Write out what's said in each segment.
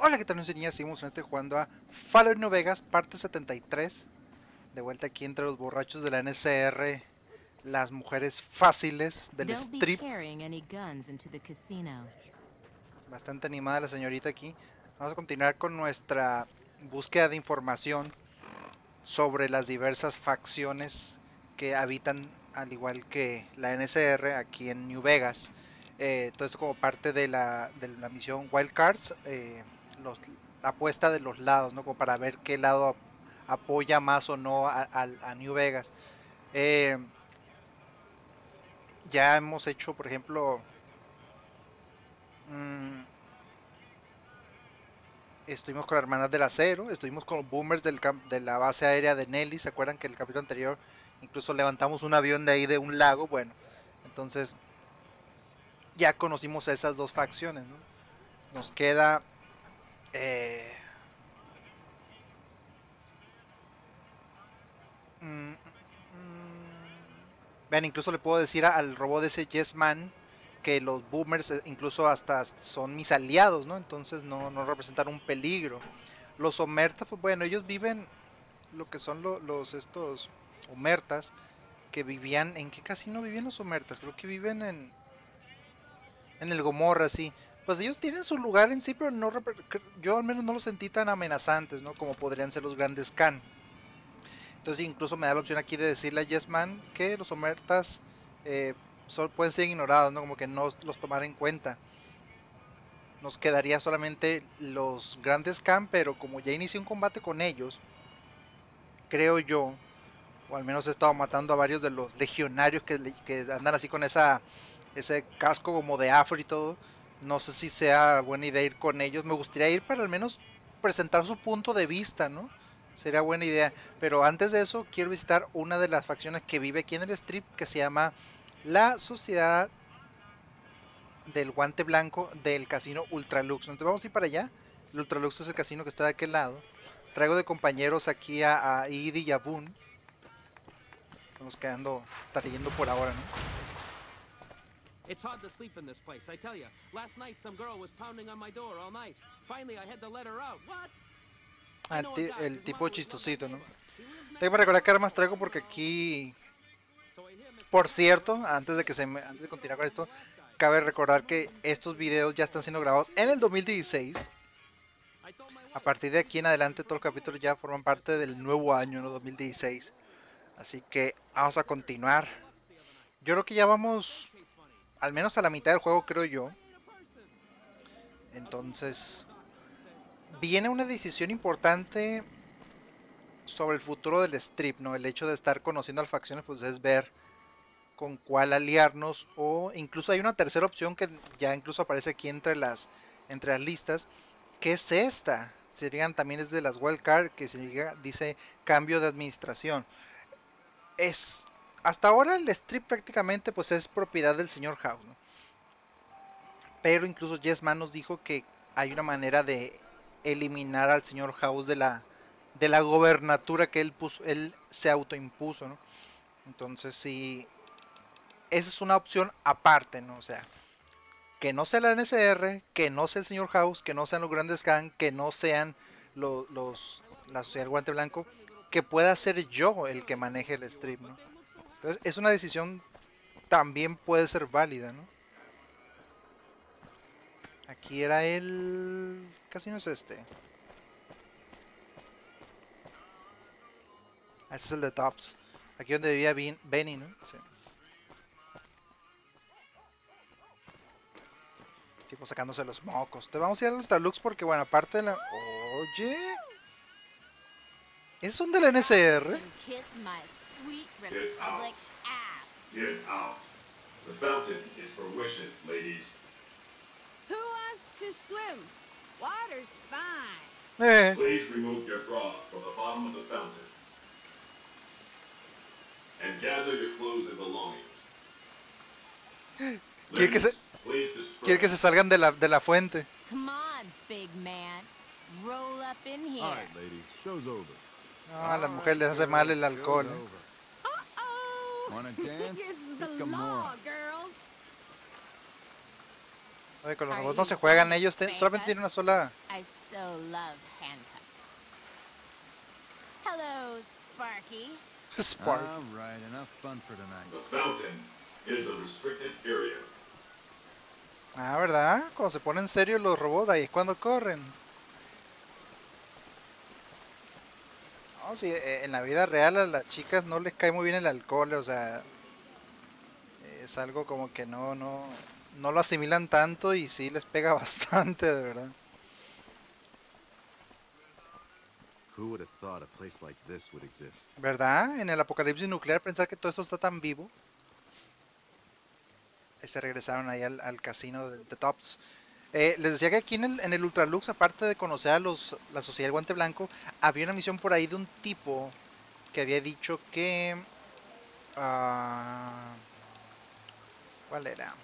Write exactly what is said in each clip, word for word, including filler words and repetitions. Hola, ¿qué tal? Nos niñas, seguimos en este jugando a Fallout New Vegas, parte setenta y tres. De vuelta aquí entre los borrachos de la N C R, las mujeres fáciles del strip. Bastante animada la señorita aquí. Vamos a continuar con nuestra búsqueda de información sobre las diversas facciones que habitan, al igual que la N C R, aquí en New Vegas. Eh, todo esto como parte de la, de la misión Wild Cards, eh, los, la apuesta de los lados, ¿no? Como para ver qué lado apoya más o no a, a, a New Vegas. Eh, ya hemos hecho, por ejemplo, mmm, estuvimos con la Hermandad del Acero, estuvimos con los Boomers del camp de la base aérea de Nelly. ¿Se acuerdan que en el capítulo anterior incluso levantamos un avión de ahí de un lago? Bueno, entonces ya conocimos a esas dos facciones, ¿no? Nos queda eh, mm, mm, vean, incluso le puedo decir a, al robot de ese Yes Man que los Boomers incluso hasta son mis aliados, ¿no? Entonces no, no representan un peligro. Los Omertas, pues bueno, ellos viven lo que son lo, los estos Omertas que vivían, ¿en qué casino vivían los Omertas? Creo que viven en En el Gomorra, sí. Pues ellos tienen su lugar en sí, pero no, yo al menos no los sentí tan amenazantes, ¿no? Como podrían ser los Grandes Khan. Entonces incluso me da la opción aquí de decirle a Yes Man que los Omertas eh, son, pueden ser ignorados, ¿no? Como que no los tomar en cuenta. Nos quedaría solamente los Grandes Khan, pero como ya inicié un combate con ellos, creo yo, o al menos he estado matando a varios de los legionarios que, que andan así con esa... ese casco como de afro y todo. No sé si sea buena idea ir con ellos. Me gustaría ir para al menos presentar su punto de vista, ¿no? Sería buena idea. Pero antes de eso quiero visitar una de las facciones que vive aquí en el strip, que se llama la Sociedad del Guante Blanco del casino Ultra Luxe. Entonces vamos a ir para allá. El Ultra Luxe es el casino que está de aquel lado. Traigo de compañeros aquí a, a Idi y a Boone. Estamos quedando trayendo por ahora, ¿no? It's hard to sleep in this place, I tell you. Last night some girl was pounding on my door all night. Finally I had to let her out. What? El tipo chistosito, ¿no? Tengo que recordar que armas traigo porque aquí, por cierto, antes de que se me... antes de continuar con esto, cabe recordar que estos videos ya están siendo grabados en el dos mil dieciséis. A partir de aquí en adelante todos los capítulos ya forman parte del nuevo año, ¿no? dos mil dieciséis. Así que vamos a continuar. Yo creo que ya vamos al menos a la mitad del juego, creo yo. Entonces viene una decisión importante sobre el futuro del strip, ¿no? El hecho de estar conociendo a las facciones, pues es ver con cuál aliarnos. O incluso hay una tercera opción que ya incluso aparece aquí entre las, entre las listas, que es esta. Se fijan, también es de las wildcards, que significa, dice cambio de administración. Es... hasta ahora el strip prácticamente pues es propiedad del señor House, ¿no? Pero incluso Yes Man nos dijo que hay una manera de eliminar al señor House de la, de la gobernatura que él, puso, él se autoimpuso, ¿no? Entonces sí, esa es una opción aparte, ¿no? O sea, que no sea la N C R, que no sea el señor House, que no sean los Grandes Khan, que no sean los, los, la Sociedad del Guante Blanco, que pueda ser yo el que maneje el strip, ¿no? Entonces es una decisión, también puede ser válida, ¿no? Aquí era el... casi no es este. Este es el de Tops. Aquí donde vivía Bin, Benny, ¿no? Sí. Tipo sacándose los mocos. Entonces vamos a ir al Ultra Luxe porque, bueno, aparte de la... Oye... ¿esos son de la N C R? Get out. Get out. The fountain is for wishes, ladies. Who wants to swim? Water's fine. Eh. Please remove your bra from the bottom of the fountain. And gather your clothes and belongings. Quiere que se, quiere que se salgan de la, de la fuente. Come on, big man. Roll up in here. All right, ladies. Show's over. Ah, a las mujeres les hace mal el alcohol, ¿eh? Wanna dance? It's the law, girls. Oye, con los robots no se juegan, ellos te, solamente tienen una sola. Hello, Sparky. Spark. All right, enough fun for tonight. The fountain is a restricted area. Ah, ¿verdad? Cuando se ponen serios los robots, ahí es cuando corren. No, sí, en la vida real a las chicas no les cae muy bien el alcohol, o sea, es algo como que no, no, no lo asimilan tanto y sí les pega bastante, de verdad. ¿Verdad? En el apocalipsis nuclear pensar que todo esto está tan vivo. Se regresaron ahí al, al casino de The Tops. Eh, les decía que aquí en el, en el Ultra Luxe, aparte de conocer a los, la Sociedad del Guante Blanco, había una misión por ahí de un tipo que había dicho que... Uh, ¿Cuál era?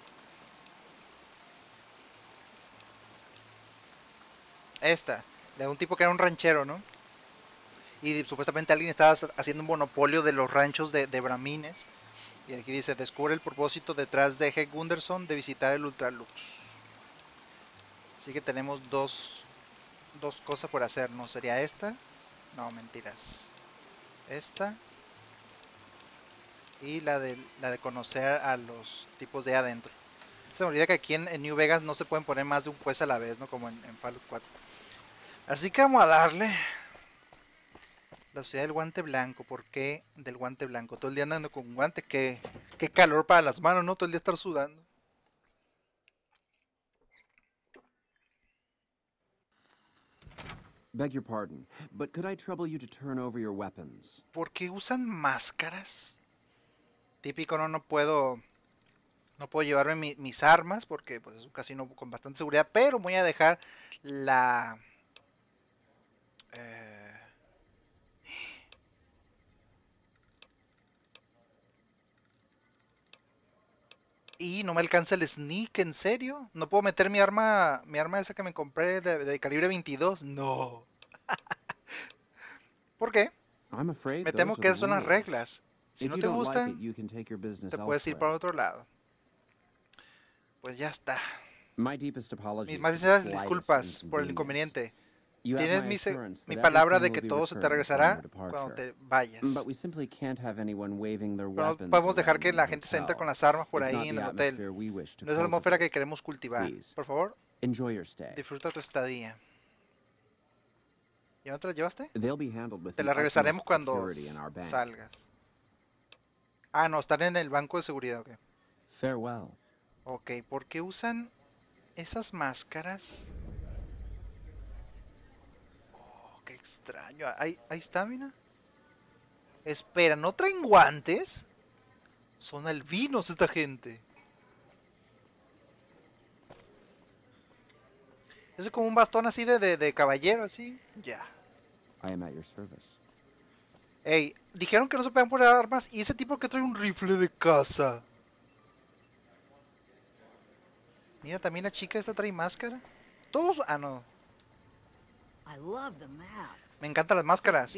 Esta, de un tipo que era un ranchero, ¿no? Y supuestamente alguien estaba haciendo un monopolio de los ranchos de, de brahmines. Y aquí dice, descubre el propósito detrás de Heck Gunderson de visitar el Ultra Luxe. Así que tenemos dos, dos cosas por hacer, ¿no? ¿Sería esta? No, mentiras. Esta. Y la de, la de conocer a los tipos de adentro. Se me olvida que aquí en, en New Vegas no se pueden poner más de un juez a la vez, ¿no? Como en, en Fallout cuatro. Así que vamos a darle... La Sociedad del Guante Blanco, ¿por qué del Guante Blanco? Todo el día andando con guantes, qué, qué calor para las manos, ¿no? Todo el día estar sudando. Beg your pardon, but could I trouble you to turn over your weapons? ¿Por qué usan máscaras? Típico, no, no puedo, no puedo llevarme mi, mis armas porque pues, es un casino con bastante seguridad, pero voy a dejar la... Eh, Y no me alcanza el sneak, ¿en serio? ¿No puedo meter mi arma, mi arma esa que me compré de, de calibre veintidós? No. ¿Por qué? Me temo que esas son las reglas. Si no te gustan, te puedes ir para otro lado. Pues ya está. Mis más sinceras disculpas por el inconveniente. Tienes mi, mi palabra de que todo se te regresará cuando te vayas. Pero no podemos dejar que la gente se entre con las armas por ahí en el hotel. No es la atmósfera que queremos cultivar. Por favor, disfruta tu estadía. ¿Ya no te la llevaste? Te la regresaremos cuando salgas. Ah, no, están en el banco de seguridad. Ok, okay, ¿por qué usan esas máscaras? Qué extraño. ¿Hay, hay stamina? Espera, ¿no traen guantes? Son albinos esta gente. Eso es como un bastón así de, de, de caballero, así. Ya. Yeah. Ey, dijeron que no se pueden poner armas y ese tipo que trae un rifle de caza. Mira, también la chica esta trae máscara. Todos... Ah, no. Me encantan las máscaras.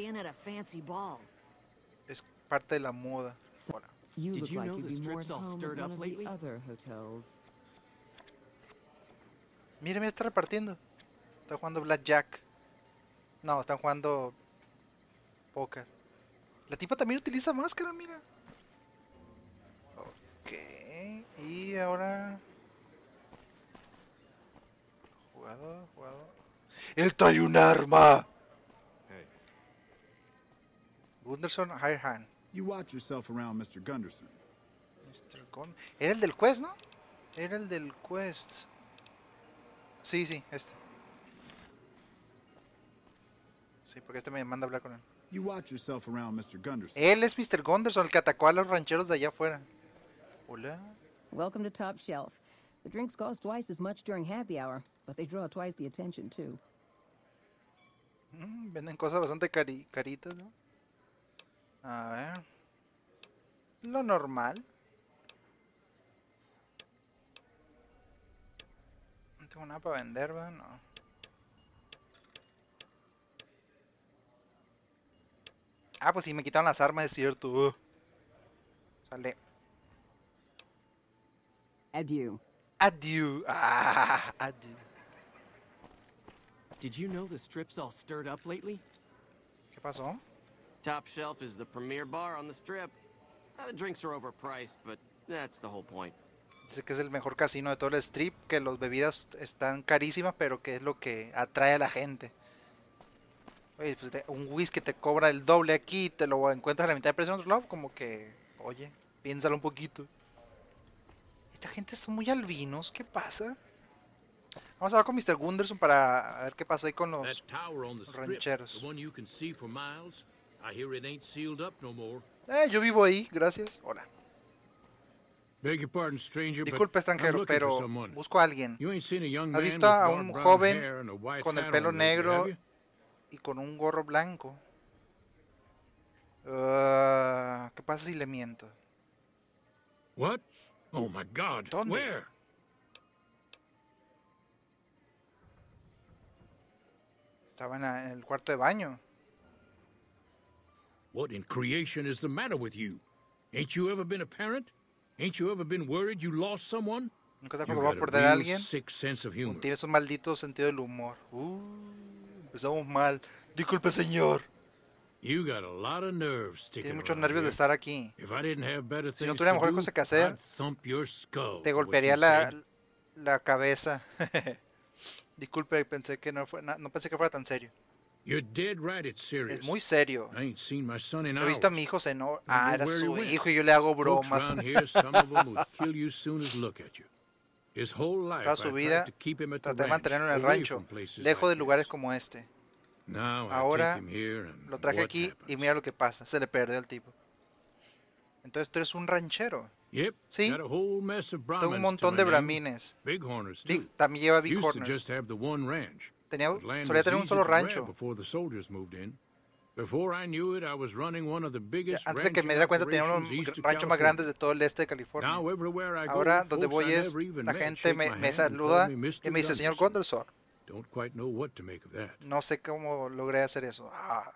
Es parte de la moda. Hola. Mira, mira, está repartiendo. Está jugando blackjack. No, están jugando póker. La tipa también utiliza máscara, mira. Ok. Y ahora... Jugador, jugador... ¡Él trae un arma! Hey. Gunderson, high hand. You watch yourself around, mister Gunderson. mister Gun... Era el del quest, ¿no? Era el del quest. Sí, sí, este. Sí, porque este me manda a hablar con él. You watch yourself around, mister Gunderson. Él es mister Gunderson, el que atacó a los rancheros de allá afuera. Hola. Welcome to Top Shelf. The drinks cost twice as much during happy hour, but they draw twice the attention too. Mm, venden cosas bastante cari caritas, ¿no? A ver. Lo normal. No tengo nada para vender, ¿verdad? No. Ah, pues sí, me quitaron las armas, es cierto. Uh. Sale. Adiós. Adieu. Ah, adieu. Did you know the strip's all stirred up lately? ¿Qué pasó? Top Shelf is the premier bar on the strip. The drinks are overpriced, but that's the whole point. Dice que es el mejor casino de todo el strip, que las bebidas están carísimas, pero que es lo que atrae a la gente. Oye, pues te, un whisky te cobra el doble aquí, te lo encuentras a la mitad de precio en otro lado, como que, oye, piénsalo un poquito. Esta gente son muy albinos, ¿qué pasa? Vamos a hablar con mister Gunderson para ver qué pasó ahí con los rancheros. Eh, yo vivo ahí, gracias. Hola. Disculpe, extranjero, pero busco a alguien. ¿Has visto a un joven con el pelo negro y con un gorro blanco? Uh, ¿Qué pasa si le miento? What? Oh my God. ¿Dónde? Where? Estaba en, la, en el cuarto de baño. What in creation is the matter with you? Ain't you ever been a parent? Ain't you ever been worried you lost someone? ¿Nunca te has preocupado por perder a alguien? Tienes un maldito sentido del humor. Uh, empezamos mal. Disculpe, señor. You got a lot of nerves. Tienes muchos nervios de estar aquí. Si no tuviera mejor cosa que hacer, te golpearía la, la cabeza. Disculpe, pensé que no, fue, no, no pensé que fuera tan serio. You're dead right, it's serious. Es muy serio. I ain't seen my son in hours. He visto a mi hijo en horas. Ah, era su hijo y yo le hago bromas. Toda su vida traté de mantenerlo en el rancho, lejos de lugares como este. Ahora lo traje aquí y mira lo que pasa. Se le perdió al tipo. Entonces tú eres un ranchero. Sí, tengo un montón de brahmines. Big, también lleva bighorners. Tenía, solía tener un solo rancho. Antes de que me diera cuenta tenía uno de los ranchos más grandes de todo el este de California. Ahora donde voy es, la gente me, me saluda y me dice, señor Gunderson. No sé cómo logré hacer eso. Ah.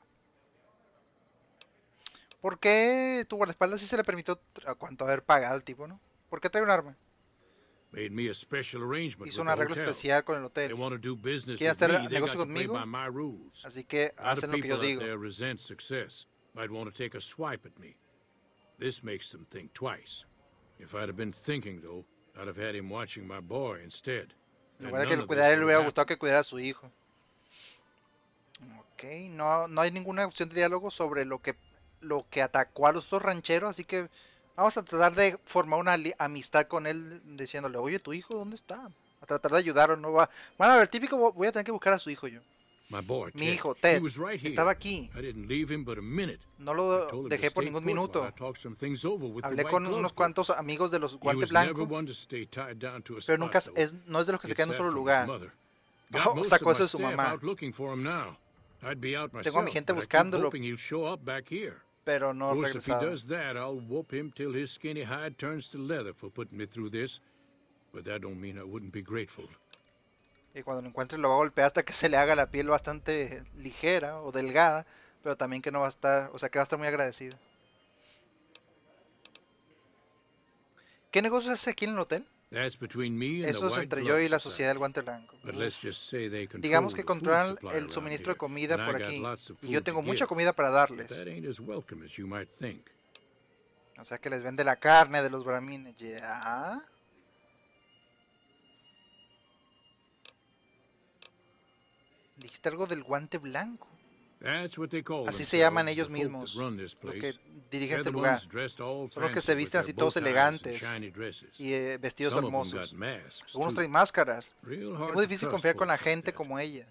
¿Por qué tu guardaespaldas sí se le permitió a cuánto haber pagado al tipo, no? ¿Por qué trae un arma? Hizo un arreglo especial con el hotel. Quieren hacer negocio conmigo, así que hacen lo que yo digo. En lugar de que lo cuidara, le hubiera gustado que cuidara a su hijo. Ok, no, no hay ninguna opción de diálogo sobre lo que, lo que atacó a los dos rancheros, así que... Vamos a tratar de formar una amistad con él, diciéndole, oye, ¿tu hijo dónde está? A tratar de ayudarlo, no va... Bueno, a ver, típico, voy a tener que buscar a su hijo yo. Mi hijo, Ted, estaba aquí. No lo dejé por ningún minuto. Hablé con unos cuantos amigos de los Guantes Blancos, pero nunca es, no es de los que se quedan en un solo lugar. Oh, sacó eso de su mamá. Tengo a mi gente buscándolo, pero no regresaba. Y cuando lo encuentre lo va a golpear hasta que se le haga la piel bastante ligera o delgada, pero también que no va a estar, o sea que va a estar muy agradecido. ¿Qué negocio hace aquí en el hotel? Eso es entre yo y la Sociedad del Guante Blanco. Uf. Digamos que controlan el suministro de comida por aquí. Y yo tengo mucha comida para darles. O sea que les vende la carne de los brahmines. Ya. Dijiste algo del Guante Blanco. Así se llaman ellos mismos, los que dirigen este lugar. Son los que se visten así todos elegantes y eh, vestidos hermosos. Algunos traen máscaras. Es muy difícil confiar con la gente como ella.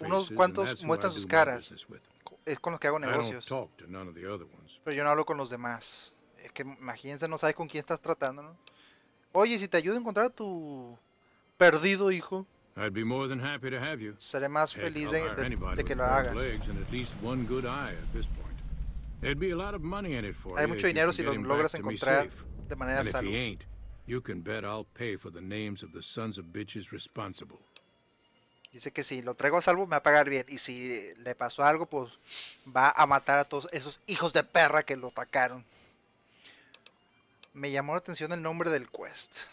Unos cuantos muestran sus caras. Es con los que hago negocios. Pero yo no hablo con los demás. Es que imagínense, no sabes con quién estás tratando, ¿no? Oye, si te ayudo a encontrar a tu perdido hijo. Seré más feliz de, de, de que lo hagas. Hay mucho dinero si lo logras encontrar de manera saludable. Dice que si lo traigo a salvo me va a pagar bien. Y si le pasó algo, pues va a matar a todos esos hijos de perra que lo atacaron. Me llamó la atención el nombre del quest.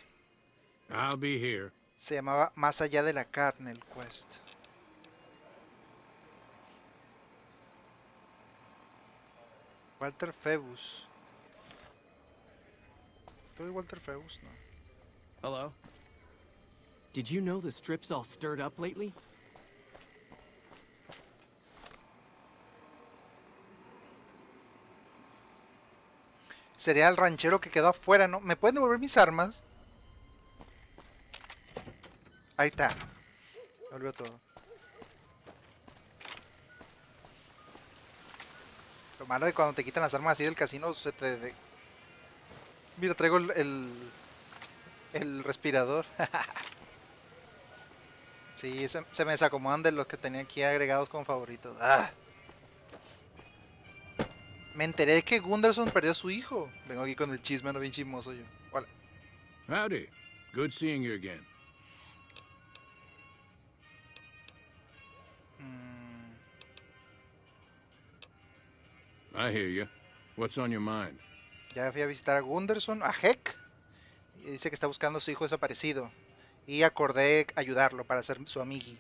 I'll be here. Se llamaba Más allá de la carne el quest. Walter Febus. ¿Tú eres Walter Febus? No. Hello. Did you know the strip's all stirred up lately? Sería el ranchero que quedó afuera, ¿no? ¿Me pueden devolver mis armas? Ahí está. Me olvidó todo. Lo malo es que cuando te quitan las armas así del casino se te... De... Mira, traigo el... El, el respirador. Sí, se, se me desacomodan de los que tenía aquí agregados como favoritos. ¡Ah! Me enteré de que Gunderson perdió a su hijo. Vengo aquí con el chisme, no bien chismoso yo. Hola. Howdy. Good seeing you again. Mm. I hear you. What's on your mind? Ya fui a visitar a Gunderson, a Heck. Y dice que está buscando a su hijo desaparecido. Y acordé ayudarlo para ser su amigui.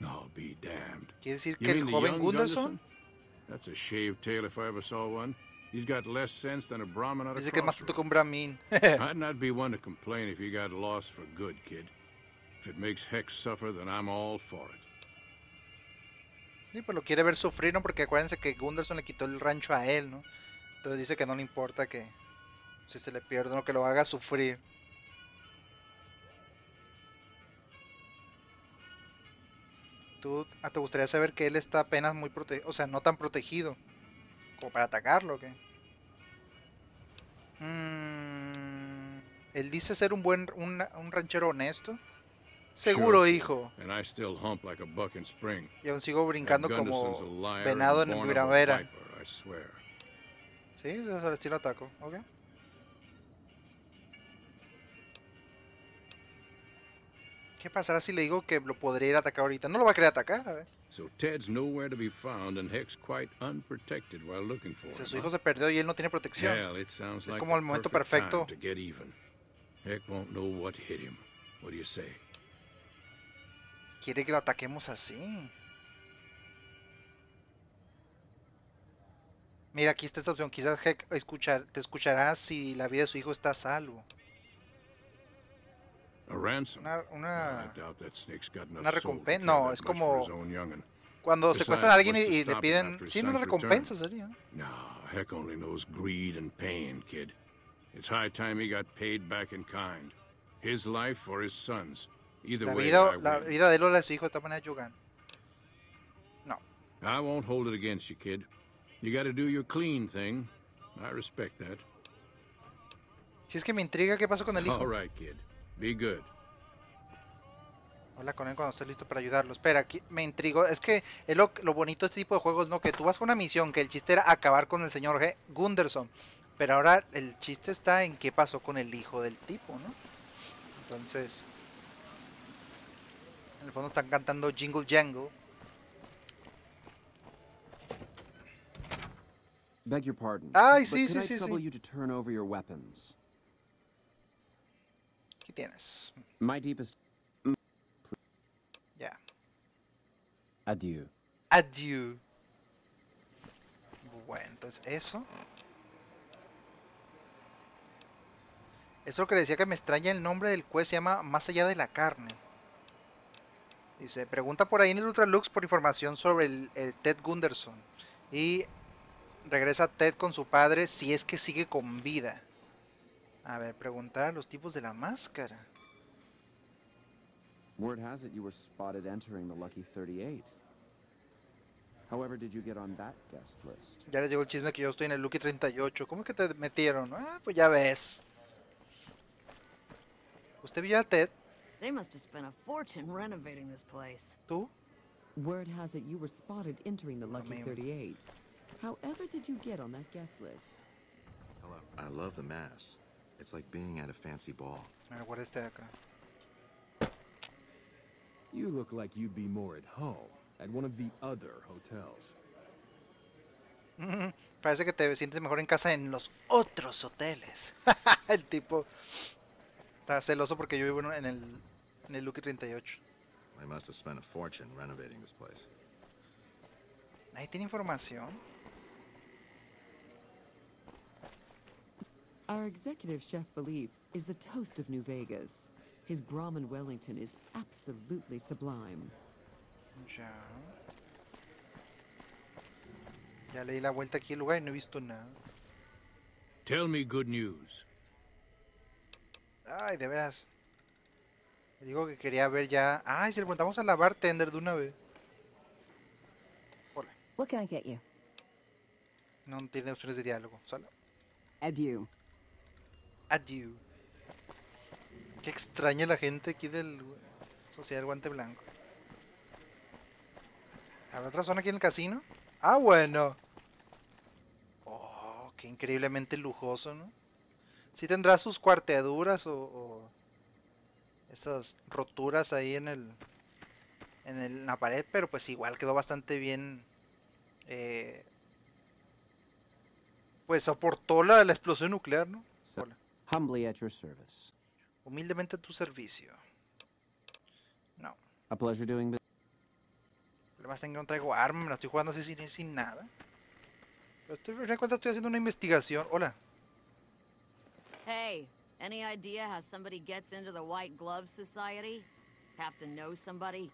No, be damned. ¿Quiere decir que el joven Gunderson? That's a shaved tail if I ever saw one. He's got less sense than a Brahmin out of crossroads. I'd not be one to complain if you got lost for good, kid. If it makes Hex suffer, then I'm all for it. Sí, pues lo quiere ver sufrir, ¿no? Porque acuérdense que Gunderson le quitó el rancho a él, ¿no? Entonces dice que no le importa que si se le pierde, o ¿no? que lo haga sufrir. ¿Tú, ah, te gustaría saber que él está apenas muy protegido, o sea, no tan protegido como para atacarlo, ¿qué? Mm, él dice ser un buen un, un ranchero honesto. Seguro, hijo. Y aún sigo brincando como venado en primavera. Sí, al estilo ataco, ok. ¿Qué pasará si le digo que lo podría ir a atacar ahorita? No lo va a querer atacar, a ver. Dice, su hijo se perdió y él no tiene protección. Hell, es como el momento perfecto. Quiere que lo ataquemos así. Mira, aquí está esta opción. Quizás Heck escuchar, te escuchará si la vida de su hijo está a salvo. Una, una, una recompensa. No, es como cuando secuestran a alguien y, y le piden sí, una recompensa sería. No, Heck only knows greed and pain, kid. It's high time he got paid back in kind. His life or his son's. Either way, la vida de él o la de su hijo está manera Yugan. No. I won't hold it against you, kid. You got to do your clean thing. I respect that. Si es que me intriga qué pasó con el hijo. All right, kid. Be good. Hola con él cuando estés listo para ayudarlo. Espera, aquí me intrigó. Es que es lo, lo bonito de este tipo de juegos, ¿no? Que tú vas con una misión, que el chiste era acabar con el señor G. Gunderson. Pero ahora el chiste está en qué pasó con el hijo del tipo, ¿no? Entonces, en el fondo están cantando Jingle Jangle. Beg your pardon. Ay, sí, sí, sí, sí. ¿Qué tienes? My deepest... Ya. Yeah. Adieu. Adieu. Bueno, entonces eso. Eso es lo que le decía que me extraña el nombre del quest, se llama Más allá de la carne. Dice, pregunta por ahí en el Ultra Luxe por información sobre el, el Ted Gunderson. Y regresa Ted con su padre si es que sigue con vida. A ver, preguntar a los tipos de la máscara. Word has it you were spotted entering the Lucky thirty-eight. However, did you get on that guest list? Ya les llegó el chisme que yo estoy en el Lucky treinta y ocho. ¿Cómo es que te metieron? Ah, pues ya ves. ¿Usted vio a Ted? They must have spent a fortune renovating this place. ¿Tú? Word has it you were spotted entering the Lucky thirty-eight. However, did you get on that guest list? I love the mask. It's like being at a fancy ball. Alright, what is that? You look like you'd be more at home at one of the other hotels. Parece que te sientes mejor en casa en los otros hoteles. El tipo. Está celoso porque yo vivo en el, en el Lucky treinta y ocho. They must have spent a fortune renovating this place. Ahí tiene información. Our executive chef Philip is the toast of New Vegas. His Brahman Wellington is absolutely sublime. Ya. Ya le di la vuelta aquí al lugar y no he visto nada. Tell me good news. Ay, de veras. Le digo que quería ver ya. Ay, si le preguntamos a la bartender de una vez. Hola. What can I get you? No tiene opciones de diálogo, solo. Adieu. Adieu. Qué extraña la gente aquí del Sociedad del Guante Blanco. ¿Habrá otra zona aquí en el casino? Ah, bueno. Oh, qué increíblemente lujoso, ¿no? Sí tendrá sus cuarteaduras o, o esas roturas ahí en el, en el en la pared, pero pues igual quedó bastante bien. Eh, pues soportó la, la explosión nuclear, ¿no? Hola. Humbly at your service. Humildemente a tu servicio. No. A pleasure doing business. Además tengo, no traigo arma, me la estoy jugando así sin ir sin nada. Pero estoy, recuerda, estoy haciendo una investigación. Hola. Hey, any idea how somebody gets into the White Glove Society? Have to know somebody.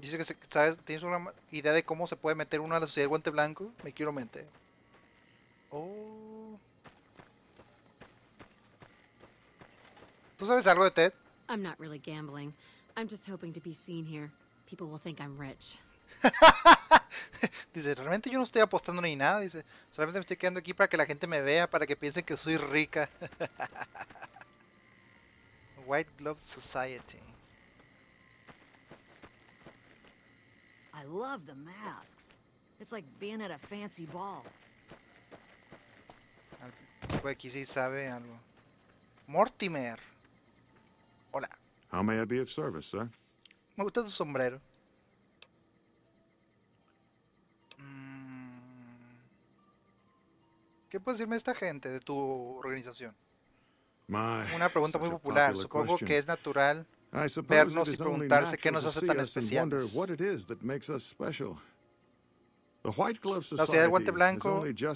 Dice que sabes, tienes una idea de cómo se puede meter uno a la Sociedad del Guante Blanco. Me quiero meter. Oh. ¿Tú sabes algo de Ted? I'm not really gambling. I'm just hoping to be seen here. People will think I'm rich. Dice, realmente yo no estoy apostando ni nada. Dice, solamente me estoy quedando aquí para que la gente me vea, para que piensen que soy rica. White Glove Society. I love the masks. It's like being at a fancy ball. Aquí sí sabe algo. Mortimer. Hola. How may I be of service, sir? Me gusta tu sombrero. ¿Qué puede decirme esta gente de tu organización? Una pregunta muy popular. Supongo que es natural vernos y preguntarse qué nos hace tan especiales. La Sociedad del Guante Blanco se hizo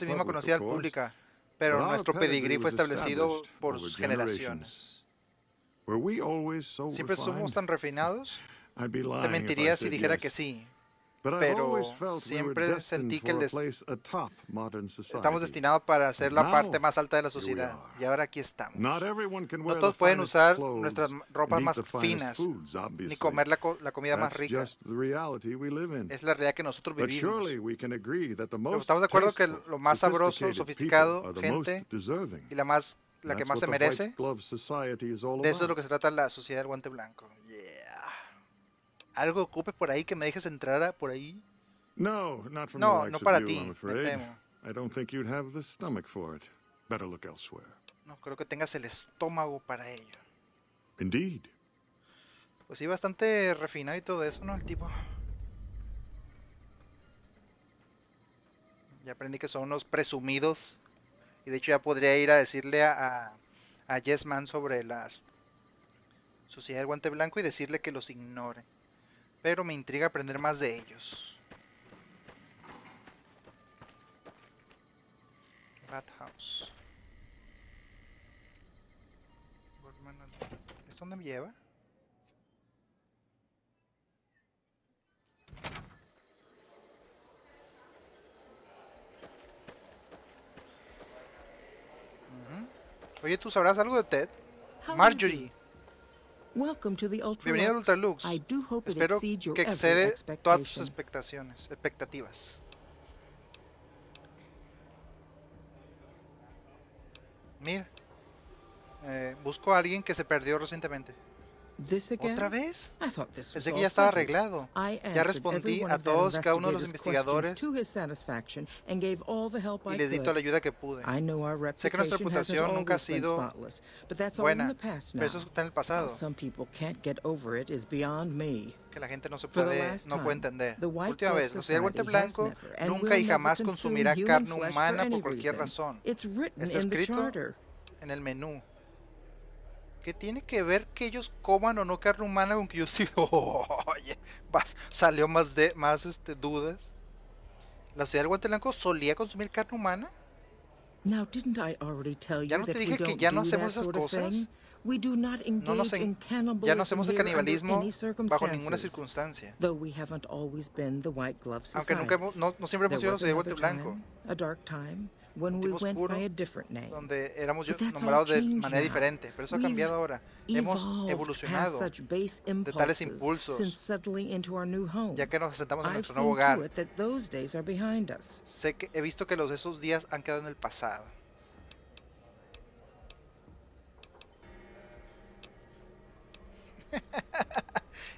sí misma conocida al público, pero nuestro pedigrí fue establecido por sus generaciones. ¿Siempre somos tan refinados? Te mentiría si dijera que sí, pero siempre sentí que el dest estamos destinados para ser la parte más alta de la sociedad, y ahora aquí estamos. No todos pueden usar nuestras ropas más finas, ni comer la, co la comida más rica. Es la realidad que nosotros vivimos. Pero estamos de acuerdo que lo más sabroso, sofisticado, gente, y la más... la que más se merece. De eso es lo que se trata la Sociedad del Guante Blanco. Yeah. ¿Algo ocupes por ahí que me dejes entrar a, por ahí? No, no, no para ti, me temo. No creo que tengas el estómago para ello. Indeed. Pues sí, bastante refinado y todo eso, ¿no? El tipo. Ya aprendí que son unos presumidos. Y de hecho ya podría ir a decirle a, a, a Yes Man sobre la Sociedad del Guante Blanco y decirle que los ignore. Pero me intriga aprender más de ellos. Bathouse. ¿Esto dónde me lleva? Oye, ¿tú sabrás algo de Ted? Marjorie. Bienvenido al Ultra Luxe. Espero que excede todas tus expectaciones, expectativas. Mira, eh, busco a alguien que se perdió recientemente. ¿Otra vez? Pensé que ya estaba arreglado. Ya respondí a todos, cada uno de los investigadores, y les di toda la ayuda que pude. Sé que nuestra reputación nunca ha sido buena, pero eso está en el pasado. Que la gente no se puede, no puede entender. Última vez, la Sociedad del Guante Blanco nunca y jamás consumirá carne humana por cualquier razón. Está escrito en el menú. ¿Qué tiene que ver que ellos coman o no carne humana con que yo sí? Oh, oye, más, salió más de más este, dudas. ¿La Sociedad del Guante Blanco solía consumir carne humana? Now, didn't I already tell you ¿Ya no te dije que ya no hacemos esas cosas? No nos en, ya no hacemos el canibalismo bajo ninguna circunstancia. Aunque nunca hemos, no, no siempre hemos sido la Sociedad del Guante Blanco. Un tipo oscuro donde éramos nombrados de manera diferente, pero eso ha cambiado ahora. Hemos evolucionado de tales impulsos ya que nos asentamos en nuestro nuevo hogar. Sé que he visto que los esos días han quedado en el pasado.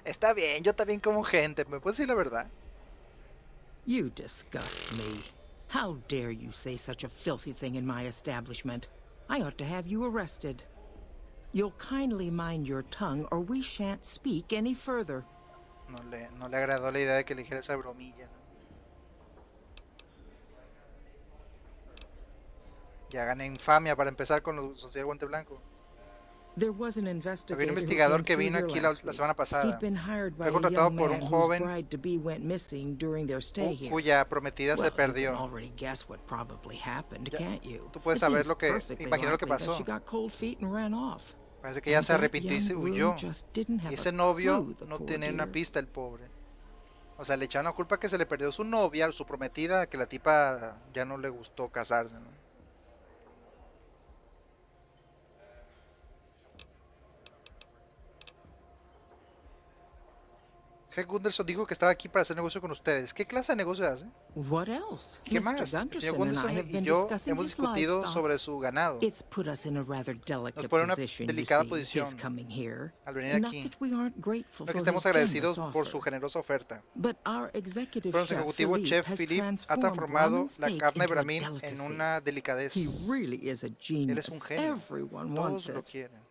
Está bien, yo también como gente, ¿me puedes decir la verdad? You disgust me. How dare you say such a filthy thing in my establishment? I ought to have you arrested. You'll kindly mind your tongue or we shan't speak any further. No le, no le agradó la idea de que le dijera esa bromilla. Ya gané infamia para empezar con la Sociedad del Guante Blanco. There was an investigator Había un investigador que vino aquí la, la semana pasada. Fue contratado por un joven cu cuya prometida well, se perdió. Ya, tú puedes saber lo que, imaginar lo que pasó. Parece que ella se arrepintió y se huyó. Y ese novio no tiene una pista, el pobre. O sea, le echaron la culpa que se le perdió su novia, su prometida, que la tipa ya no le gustó casarse, ¿no? Heck Gunderson dijo que estaba aquí para hacer negocio con ustedes. ¿Qué clase de negocio hace? ¿Qué más? El señor Gunderson y yo hemos discutido sobre su ganado. Nos pone en una delicada posición al venir aquí. No que estemos agradecidos por su generosa oferta. Pero nuestro ejecutivo chef Philip ha transformado la carne de Brahmin en una delicadeza. Él es un genio. Todos lo quieren.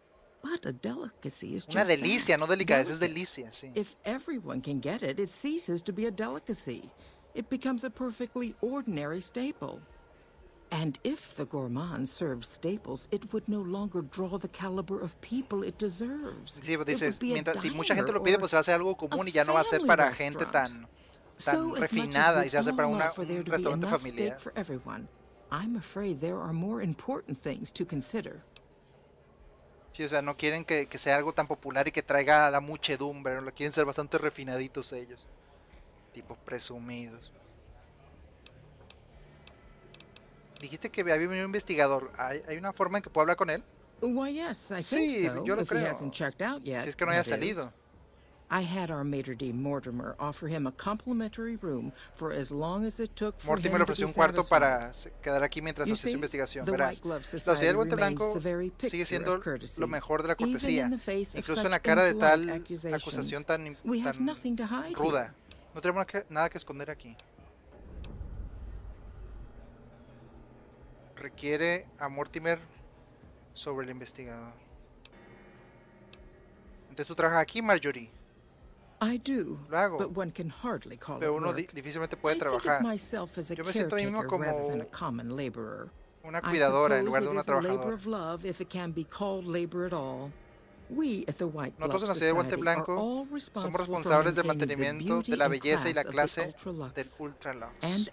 Una delicia, no delicadeza, es delicia, sí. Sí, dices, mientras, si mucha gente lo pide, pues se va a hacer algo común y ya no va a ser para gente tan, tan refinada y se va a hacer para una, un restaurante familiar. Sí, o sea, no quieren que, que sea algo tan popular y que traiga a la muchedumbre, ¿no? Quieren ser bastante refinaditos ellos. Tipos presumidos. Dijiste que había venido un investigador. ¿Hay, hay una forma en que puedo hablar con él? Sí, yo lo creo. Si es que no haya salido. Mortimer le ofreció un cuarto para quedar aquí mientras hacía su investigación. Verás, la Sociedad del Guante Blanco sigue siendo lo mejor de la cortesía, incluso en la cara de tal acusación tan, tan ruda. No tenemos nada que esconder aquí. Requiere a Mortimer sobre el investigador. Entonces tú trabajas aquí, Marjorie. Lo hago, pero uno difícilmente puede trabajar. Yo me siento a mí mismo como una cuidadora en lugar de una trabajadora. Nosotros en la Sociedad del Guante Blanco somos responsables del mantenimiento de la belleza y la clase del Ultra Luxe. Y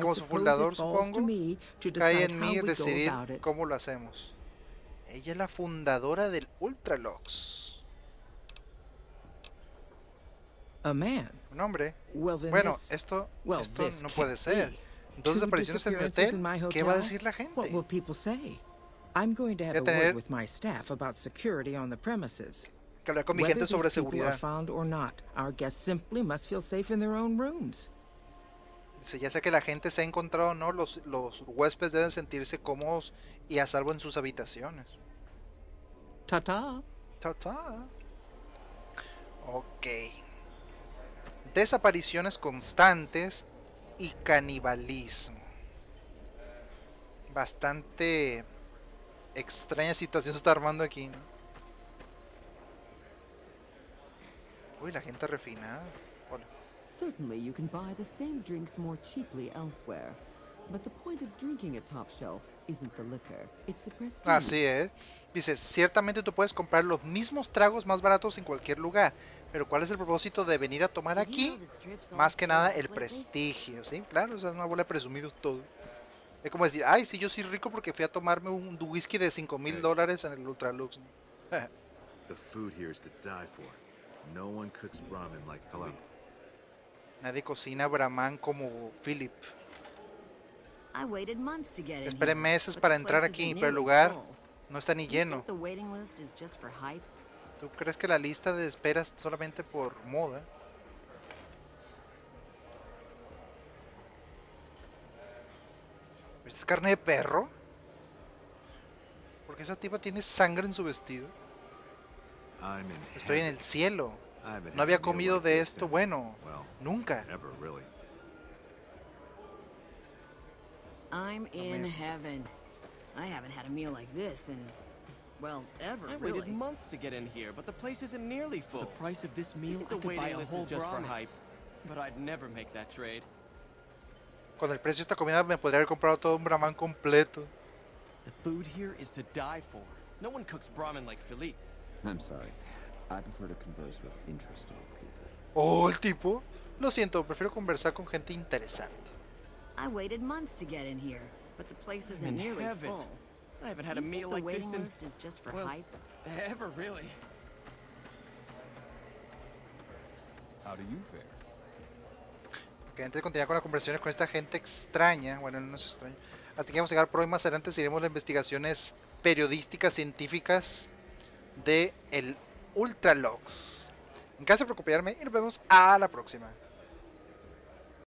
como su fundador, supongo, cae en mí decidir cómo lo hacemos. Ella es la fundadora del Ultra Luxe. Un hombre. Bueno, esto, esto no puede ser. Dos desapariciones en mi hotel. ¿Qué va a decir la gente? Voy a tener que hablar con mi gente sobre seguridad. Ya sea que la gente se ha encontrado o no, los, los huéspedes deben sentirse cómodos y a salvo en sus habitaciones. Ta-ta. Ta-ta. Ok. Desapariciones constantes y canibalismo. Bastante extraña situación se está armando aquí, ¿no? Uy, la gente refinada. Hola. Certainly you can buy the same drinks more cheaply elsewhere. Así es. Dice, ciertamente tú puedes comprar los mismos tragos más baratos en cualquier lugar, pero ¿cuál es el propósito de venir a tomar aquí? Más que nada el prestigio, ¿sí? Claro, o sea, es una bola de presumidos todo. Es como decir, ay, sí, yo soy rico porque fui a tomarme un whisky de cinco mil dólares en el Ultra Luxe. Nadie cocina Brahman como Philip. Esperé meses para entrar aquí, pero el lugar no está ni lleno. ¿Tú crees que la lista de espera es solamente por moda? ¿Esta es carne de perro? ¿Por qué esa tipa tiene sangre en su vestido? Estoy en el cielo. No había comido de esto, bueno, nunca. I'm in heaven. I haven't had a meal like this in, well, ever, really. I waited months to get in here, but the place isn't nearly full. The price of this meal, I could buy a whole ramen. But I'd never make that trade. Con el precio de esta comida me podría haber comprado todo un ramen completo. The food here is to die for. No one cooks ramen like Philippe. I'm sorry. I prefer to converse with interesting people. Oh, el tipo. Lo siento, prefiero conversar con gente interesante. I waited months to get in here, but the place isn't nearly full. I haven't had a meal like this since. Is just for hype. Ever really? How do you fare? Ok, antes de continuar con las conversaciones con esta gente extraña, bueno, no es extraño. Hasta que vamos a llegar por hoy, más adelante seguiremos las investigaciones periodísticas científicas de el Ultra Luxe. Gracias por acompañarme y nos vemos a la próxima.